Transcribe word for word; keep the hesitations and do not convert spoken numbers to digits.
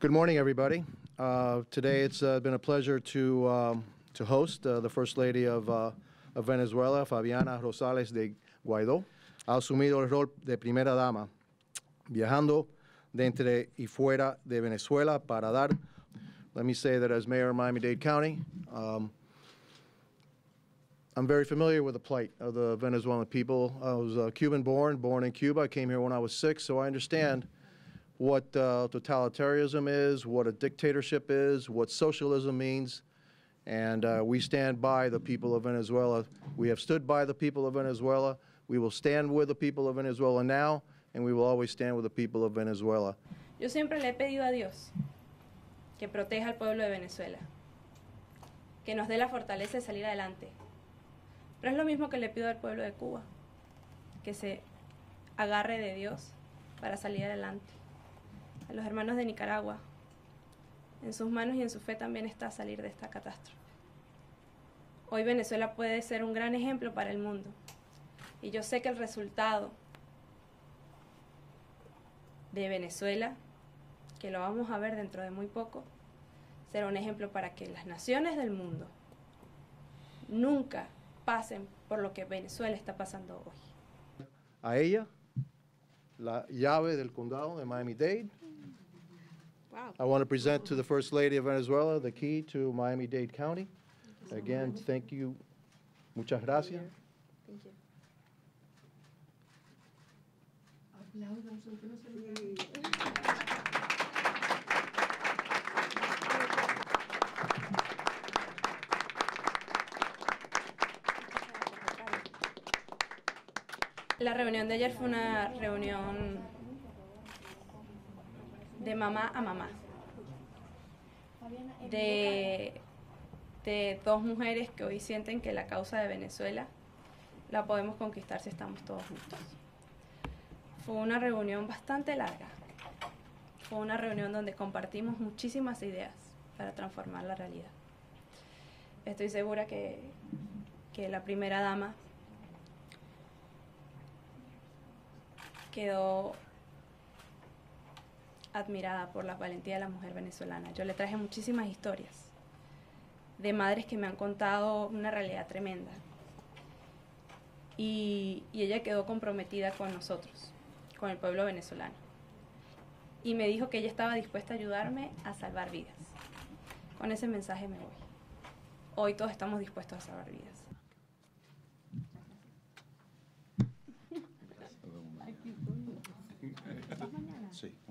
Good morning, everybody. Uh, today it's uh, been a pleasure to, um, to host uh, the First Lady of, uh, of Venezuela, Fabiana Rosales de Guaidó. Ha asumido el rol de primera dama, viajando dentro y fuera de Venezuela para dar, let me say that as mayor of Miami-Dade County, um, I'm very familiar with the plight of the Venezuelan people. I was uh, Cuban-born, born in Cuba. I came here when I was six, so I understand what uh, totalitarianism is, what a dictatorship is, what socialism means, and uh, we stand by the people of Venezuela. We have stood by the people of Venezuela. We will stand with the people of Venezuela now, and we will always stand with the people of Venezuela. Yo siempre le he pedido a Dios que proteja al pueblo de Venezuela, que nos dé la fortaleza de salir adelante. Pero es lo mismo que le pido al pueblo de Cuba, que se agarre de Dios para salir adelante. A los hermanos de Nicaragua, en sus manos y en su fe también está salir de esta catástrofe. Hoy Venezuela puede ser un gran ejemplo para el mundo, y yo sé que el resultado de Venezuela, que lo vamos a ver dentro de muy poco, será un ejemplo para que las naciones del mundo nunca pasen por lo que Venezuela está pasando hoy. A ella, la llave del condado de Miami-Dade. Wow. I want to present to the First Lady of Venezuela the key to Miami-Dade County. Thank you. Again, so thank you. Muchas gracias. Thank you. La reunión de ayer fue una reunión de mamá a mamá, de, de dos mujeres que hoy sienten que la causa de Venezuela la podemos conquistar si estamos todos juntos. Fue una reunión bastante larga, fue una reunión donde compartimos muchísimas ideas para transformar la realidad. Estoy segura que, que la primera dama quedó admirada por la valentía de la mujer venezolana. Yo le traje muchísimas historias de madres que me han contado una realidad tremenda. Y, y ella quedó comprometida con nosotros, con el pueblo venezolano. Y me dijo que ella estaba dispuesta a ayudarme a salvar vidas. Con ese mensaje me voy. Hoy todos estamos dispuestos a salvar vidas. Sí.